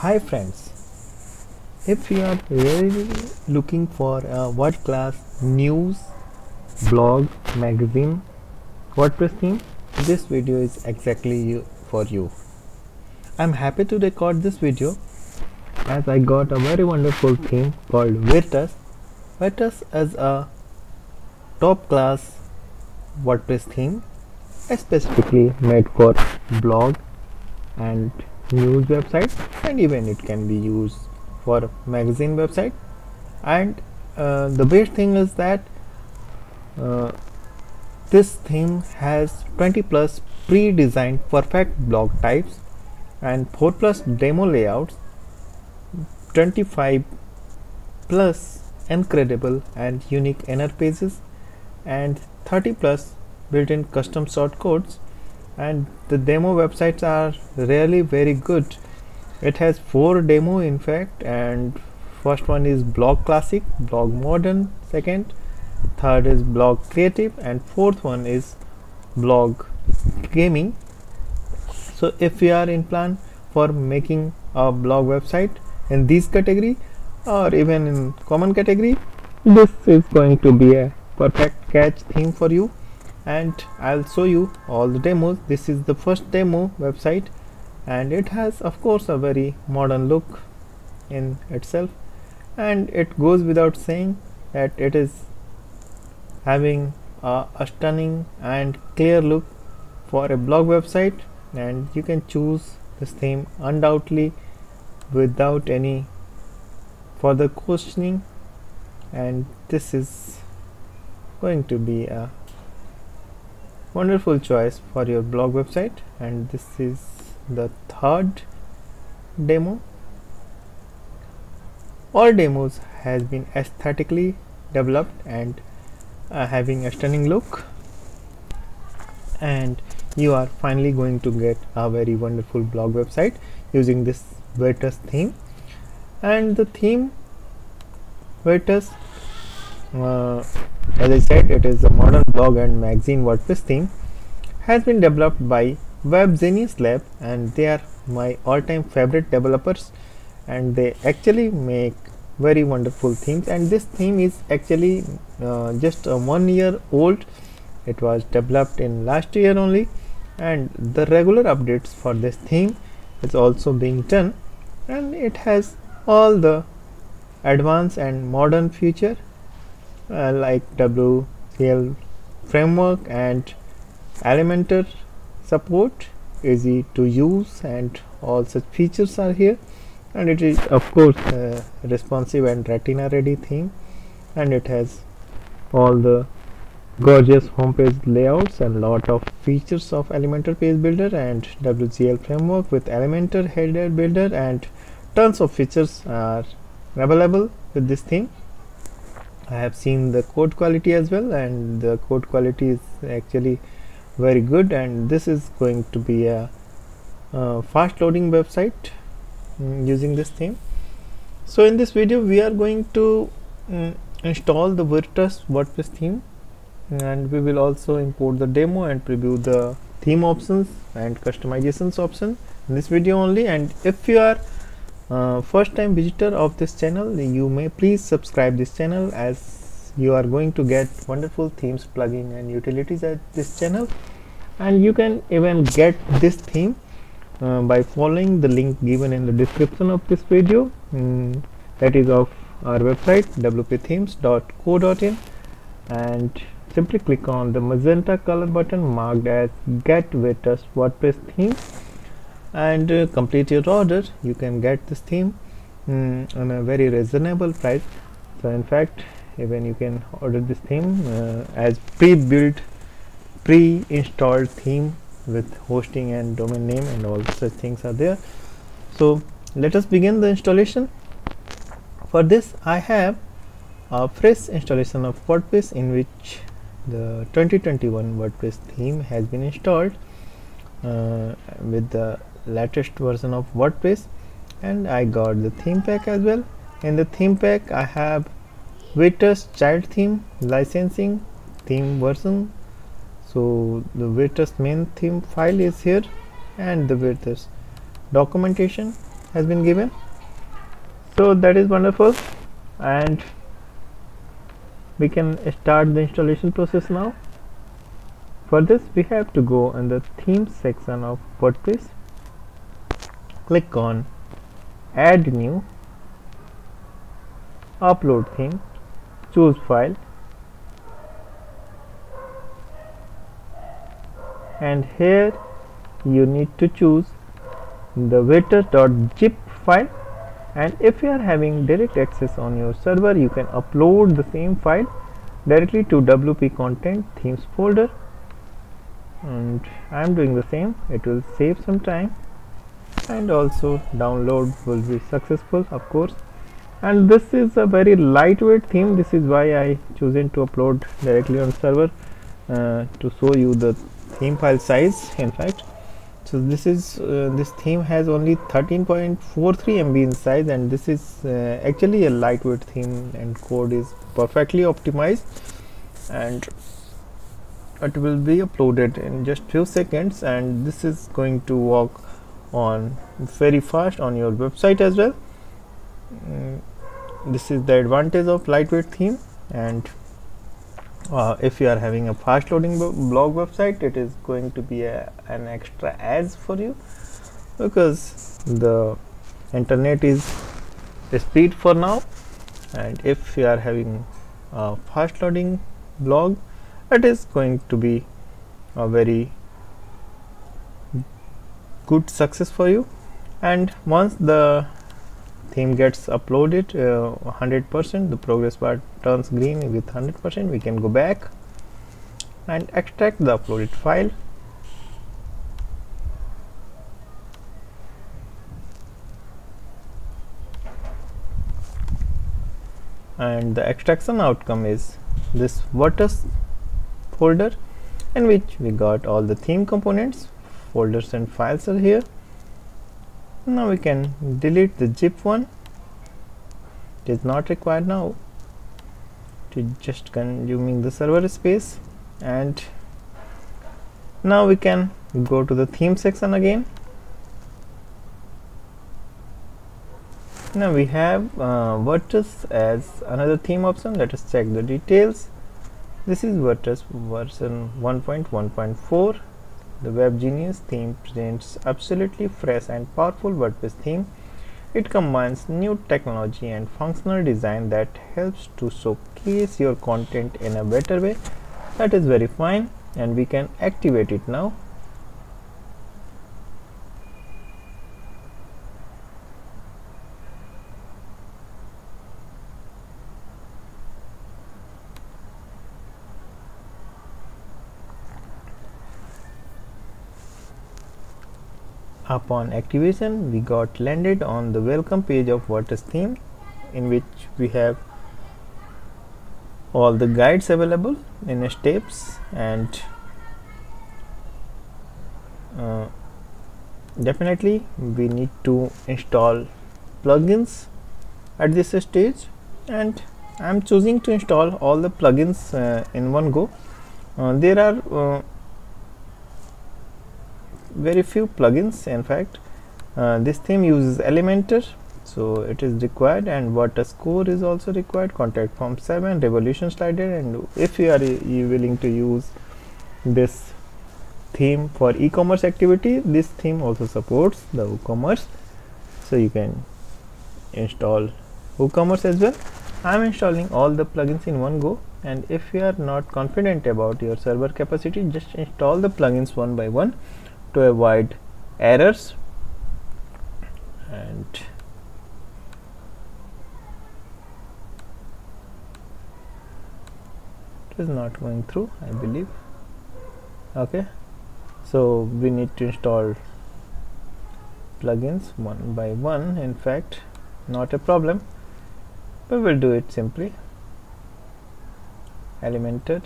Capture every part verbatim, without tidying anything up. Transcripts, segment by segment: Hi friends, if you are really looking for a world-class news, blog, magazine, WordPress theme, this video is exactly you, for you. I'm happy to record this video as I got a very wonderful theme called Virtus. Virtus is a top-class WordPress theme specifically made for blog and news websites, and even it can be used for magazine website. And uh, the best thing is that uh, this theme has twenty plus pre-designed perfect blog types and four plus demo layouts, twenty-five plus incredible and unique inner pages, and thirty plus built-in custom short codes. And the demo websites are really very good. It has four demo in fact, and first one is blog classic, blog modern, second, third is blog creative, and fourth one is blog gaming. So if you are in plan for making a blog website in this category or even in common category, this is going to be a perfect catch theme for you. And I'll show you all the demos. This is the first demo website, and it has of course a very modern look in itself, and it goes without saying that it is having uh, a stunning and clear look for a blog website, and you can choose this theme undoubtedly without any further questioning. And this is going to be a wonderful choice for your blog website. And this is the third demo. All demos has been aesthetically developed and uh, having a stunning look, and you are finally going to get a very wonderful blog website using this Virtus theme. And the theme Virtus, uh, as I said, it is a modern blog and magazine WordPress theme, has been developed by Web Genius Lab, and they are my all-time favorite developers, and they actually make very wonderful themes. And this theme is actually uh, just a one year old. It was developed in last year only, and the regular updates for this theme is also being done, and it has all the advanced and modern feature Uh, like W G L framework and Elementor support, easy to use, and all such features are here. And it is of course uh, responsive and retina ready theme, and it has all the gorgeous homepage layouts and lot of features of Elementor page builder and W G L framework with Elementor header builder, and tons of features are available with this theme. I have seen the code quality as well, and the code quality is actually very good, and this is going to be a, a fast loading website um, using this theme. So in this video we are going to um, install the Virtus WordPress theme, and we will also import the demo and preview the theme options and customizations option in this video only. And if you are Uh, first time visitor of this channel, you may please subscribe this channel, as you are going to get wonderful themes, plugin and utilities at this channel. And you can even get this theme uh, by following the link given in the description of this video, um, that is of our website w p themes dot co dot in, and simply click on the magenta color button marked as Get Virtus WordPress theme and uh, complete your order. You can get this theme um, on a very reasonable price. So in fact, even you can order this theme uh, as pre-built, pre-installed theme with hosting and domain name and all such things are there. So let us begin the installation. For this I have a fresh installation of WordPress, in which the twenty twenty-one WordPress theme has been installed uh, with the latest version of WordPress, and I got the theme pack as well. In the theme pack I have Virtus child theme, licensing, theme version. So the Virtus main theme file is here, and the Virtus documentation, has been given, so that is wonderful, and we can start the installation process now. For this we have to go in the themes section of WordPress, click on add new, upload theme, choose file, and here you need to choose the virtus.zip file, and if you are having direct access on your server, you can upload the same file directly to W P content themes folder, and I am doing the same. It will save some time, and also download will be successful, of course. And this is a very lightweight theme, this is why I chosen to upload directly on server uh, to show you the theme file size. In fact, so this is uh, this theme has only thirteen point four three M B in size, and this is uh, actually a lightweight theme, and code is perfectly optimized, and it will be uploaded in just few seconds, and this is going to work on very fast on your website as well. Mm, this is the advantage of lightweight theme, and Uh, if you are having a fast loading blog website, it is going to be a, an extra ads for you, because the internet is speed for now, and if you are having a fast loading blog, it is going to be a very good success for you. And once the theme gets uploaded one hundred percent, uh, the progress bar turns green with one hundred percent. We can go back and extract the uploaded file, and the extraction outcome is this Virtus folder, in which we got all the theme components, folders and files are here. Now we can delete the zip one, it is not required now, to just consuming the server space. And now we can go to the theme section again. Now we have uh, Virtus as another theme option. Let us check the details. This is Virtus version one point one point four. The Web Genius theme presents absolutely fresh and powerful WordPress theme. It combines new technology and functional design that helps to showcase your content in a better way. That is very fine, and we can activate it now. Upon activation, we got landed on the welcome page of Virtus theme, in which we have all the guides available in steps, and uh, definitely we need to install plugins at this stage, and I am choosing to install all the plugins uh, in one go. Uh, there are uh, very few plugins, in fact. Uh, this theme uses Elementor, so it is required, and Virtus Core is also required, Contact Form seven, Revolution Slider, and if you are you willing to use this theme for e-commerce activity, this theme also supports the WooCommerce, so you can install WooCommerce as well. I am installing all the plugins in one go, and if you are not confident about your server capacity, just install the plugins one by one to avoid errors. And it is not going through, I believe. Okay, so we need to install plugins one by one, in fact, not a problem, but we'll do it simply. Elementor,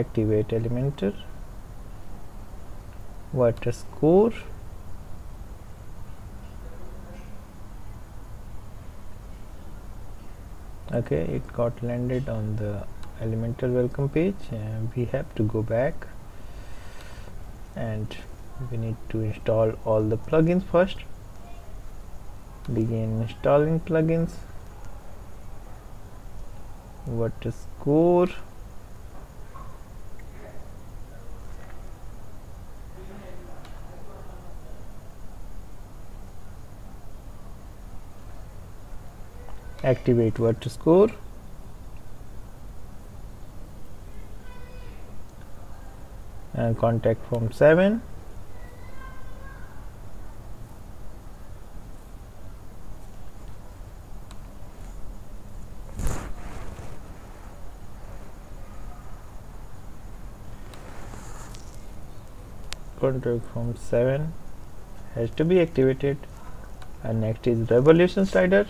activate Elementor, Virtus Core, okay, it got landed on the Elementor welcome page, and we have to go back and we need to install all the plugins first. Begin installing plugins. Virtus core. Activate Virtus core. And Contact Form seven. Contact Form seven has to be activated, and next is Revolution Slider.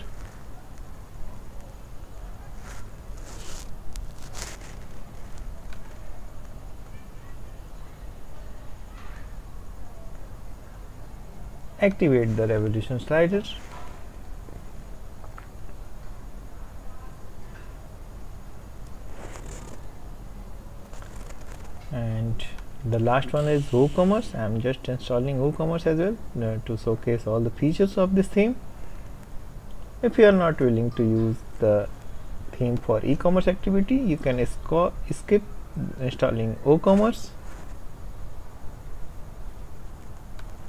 Activate the Revolution Slider. And the last one is WooCommerce. I am just installing WooCommerce as well uh, to showcase all the features of this theme. If you are not willing to use the theme for e-commerce activity, you can skip installing WooCommerce.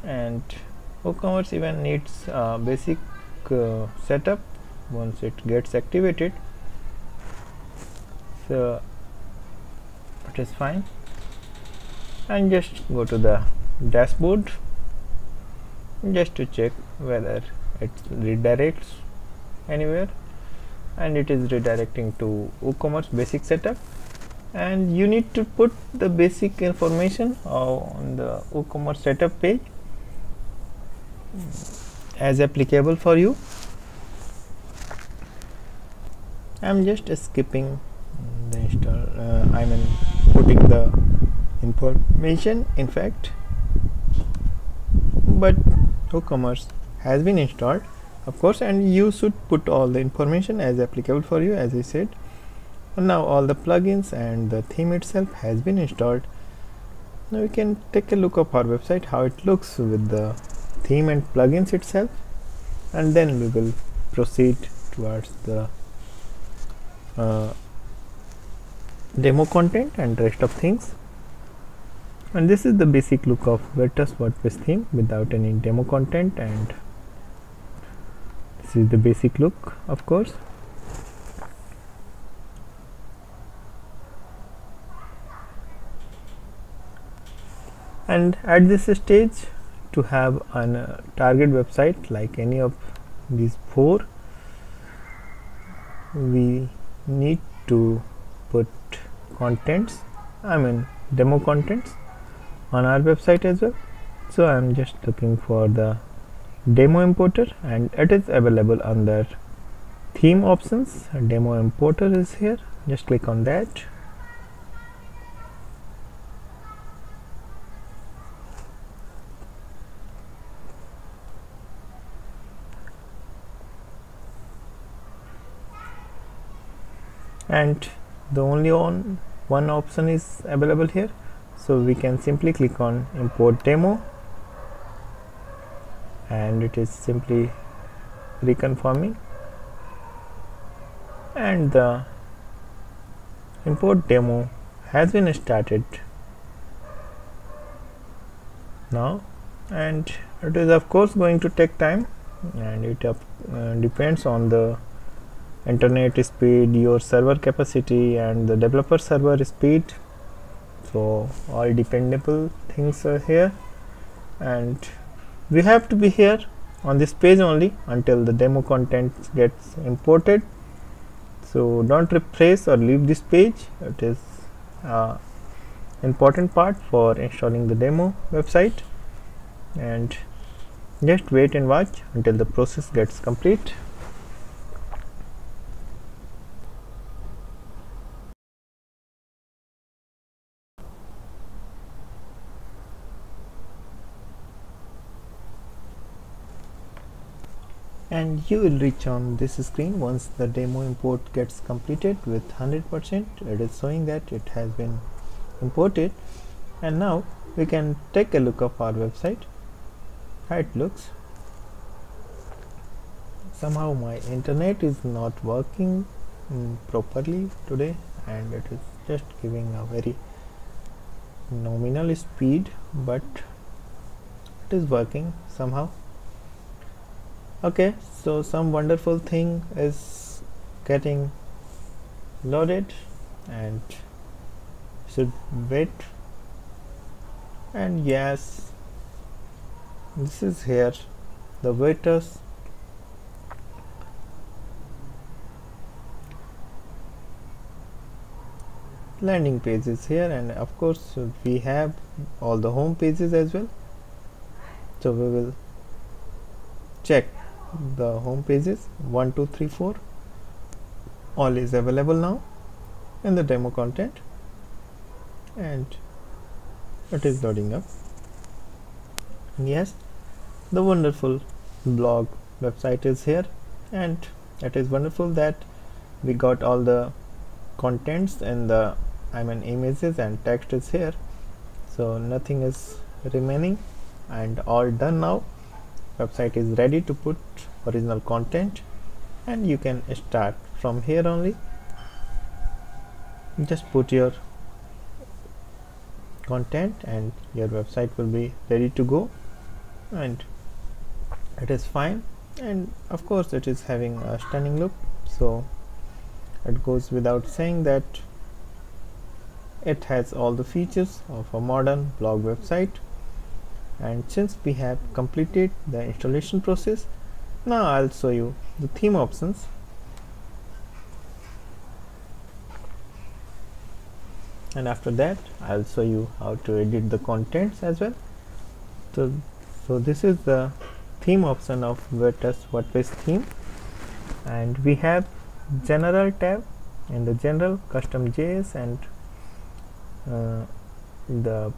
And WooCommerce even needs uh, basic uh, setup once it gets activated, so it is fine. And just go to the dashboard just to check whether it redirects anywhere, and it is redirecting to WooCommerce basic setup. And you need to put the basic information on the WooCommerce setup page as applicable for you. I'm just skipping the install, uh, I mean putting the information in fact, but WooCommerce has been installed, of course, and you should put all the information as applicable for you, as I said. And now all the plugins and the theme itself has been installed. Now we can take a look of our website, how it looks with the theme and plugins itself, and then we will proceed towards the uh, demo content and rest of things. And this is the basic look of Virtus WordPress theme without any demo content, and this is the basic look, of course. And at this stage, to have an uh, target website like any of these four, we need to put contents, I mean demo contents, on our website as well. So I am just looking for the demo importer, and it is available under theme options. Demo importer is here, just click on that. And the only on one option is available here, so we can simply click on import demo, and it is simply reconfirming, and the import demo has been started now. And it is of course going to take time, and it up, uh, depends on the internet speed, your server capacity, and the developer server speed. So all dependable things are here, and we have to be here on this page only until the demo content gets imported. So don't refresh or leave this page. It is uh, important part for installing the demo website, and just wait and watch until the process gets complete. And you will reach on this screen once the demo import gets completed with one hundred percent. It is showing that it has been imported. and now we can take a look of our website, how it looks. Somehow my internet is not working um, properly today, and it is just giving a very nominal speed, but it is working somehow. Okay, so some wonderful thing is getting loaded, and should wait, and yes, this is here the Virtus. Landing page is here, and of course we have all the home pages as well, so we will check the home pages one two three four. All is available now in the demo content, and it is loading up. Yes, the wonderful blog website is here, and it is wonderful that we got all the contents and the I mean images and text is here, so nothing is remaining, and all done now. Website is ready to put original content, and you can start from here only. Just put your content and your website will be ready to go, and it is fine. And of course it is having a stunning look, so it goes without saying that it has all the features of a modern blog website. And since we have completed the installation process, now I'll show you the theme options. And after that, I'll show you how to edit the contents as well. So, so this is the theme option of Virtus WordPress theme, and we have general tab, and the general custom J S and uh, the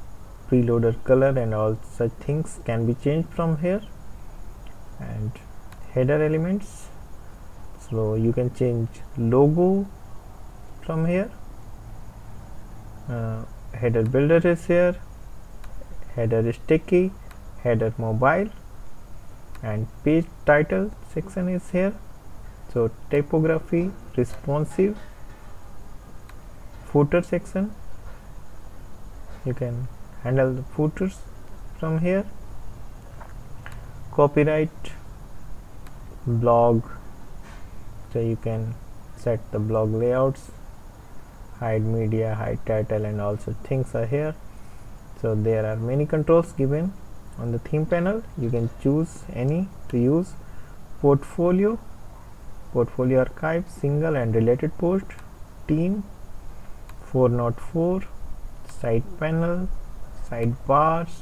preloader color and all such things can be changed from here, and header elements, so you can change logo from here. Uh, header builder is here, header sticky, header mobile, and page title section is here. So typography, responsive, footer section, you can handle the footers from here, copyright, blog, so you can set the blog layouts, hide media, hide title, and also things are here. So there are many controls given on the theme panel, you can choose any to use. Portfolio, portfolio archive, single and related post, team, four oh four, side panel, sidebars,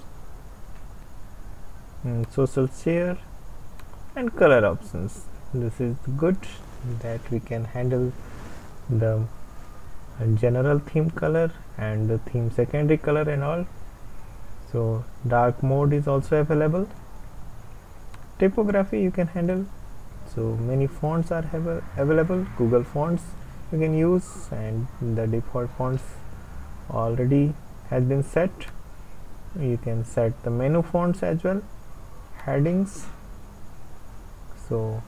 and social share, and color options. This is good that we can handle the general theme color and the theme secondary color and all. So dark mode is also available. Typography you can handle. So many fonts are available, Google fonts you can use, and the default fonts already has been set. You can set the menu fonts as well, headings. So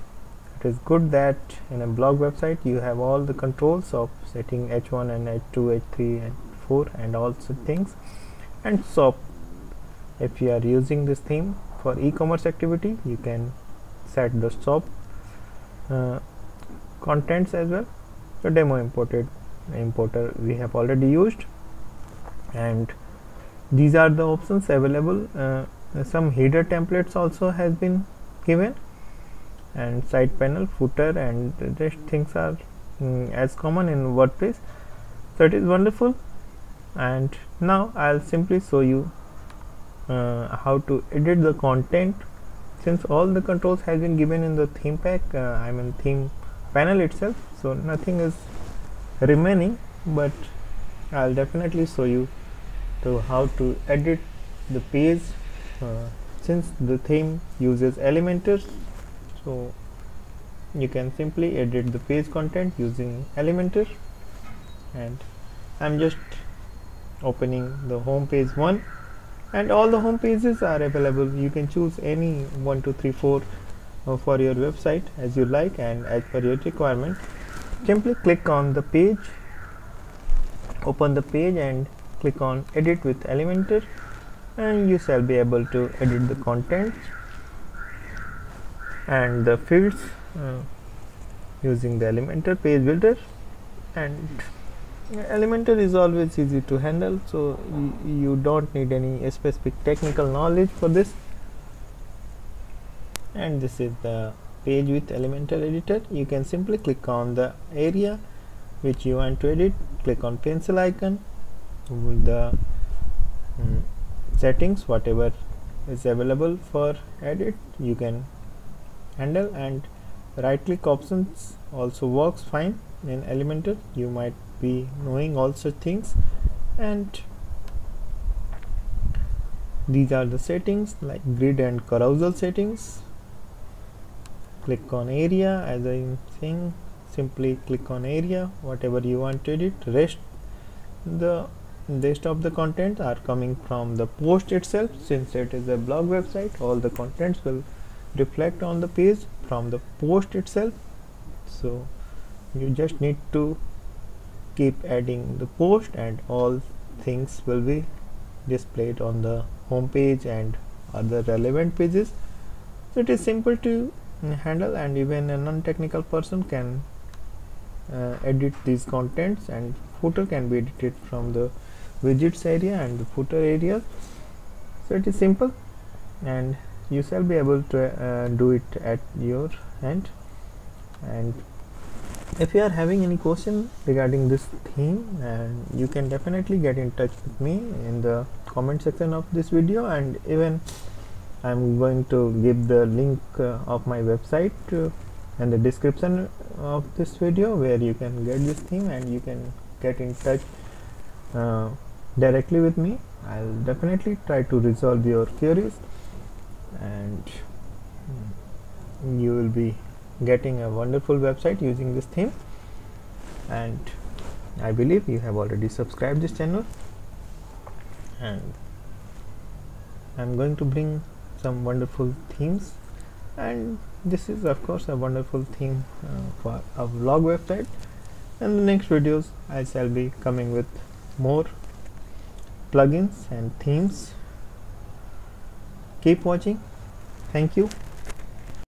it is good that in a blog website you have all the controls of setting H one and H two, H three and four and all such things. And shop, if you are using this theme for e-commerce activity, you can set the shop Uh, contents as well. The demo imported importer we have already used, and these are the options available. Uh, some header templates also has been given, and side panel, footer, and these things are um, as common in WordPress, so it is wonderful. And now I'll simply show you uh, how to edit the content. Since all the controls has been given in the theme pack, uh, I mean theme panel itself, so nothing is remaining, but I'll definitely show you to how to edit the page. Uh, since the theme uses Elementor, so you can simply edit the page content using Elementor, and I'm just opening the home page one, and all the home pages are available. You can choose any one, two, three, four uh, for your website as you like and as per your requirement. Simply click on the page, open the page and click on edit with Elementor, and you shall be able to edit the content and the fields uh, using the Elementor page builder. And Elementor is always easy to handle, so you don't need any specific technical knowledge for this. And this is the page with Elementor editor. You can simply click on the area which you want to edit, click on pencil icon with the um, settings, whatever is available for edit you can handle, and right click options also works fine in Elementor. You might be knowing all such things, and these are the settings like grid and carousel settings. Click on area, as I am saying, simply click on area, whatever you want to edit. Rest the rest of the content are coming from the post itself. Since it is a blog website, all the contents will reflect on the page from the post itself, so you just need to keep adding the post and all things will be displayed on the home page and other relevant pages. So it is simple to handle, and even a non-technical person can uh, edit these contents, and footer can be edited from the widgets area and the footer area. So it is simple and you shall be able to uh, do it at your end. And if you are having any question regarding this theme, and you can definitely get in touch with me in the comment section of this video, and even I'm going to give the link uh, of my website to, and the description of this video, where you can get this theme and you can get in touch uh, directly with me. I'll definitely try to resolve your queries, and you will be getting a wonderful website using this theme. And I believe you have already subscribed this channel, and I'm going to bring some wonderful themes, and this is of course a wonderful theme uh, for a blog website. In the next videos I shall be coming with more plugins and themes. Keep watching. Thank you.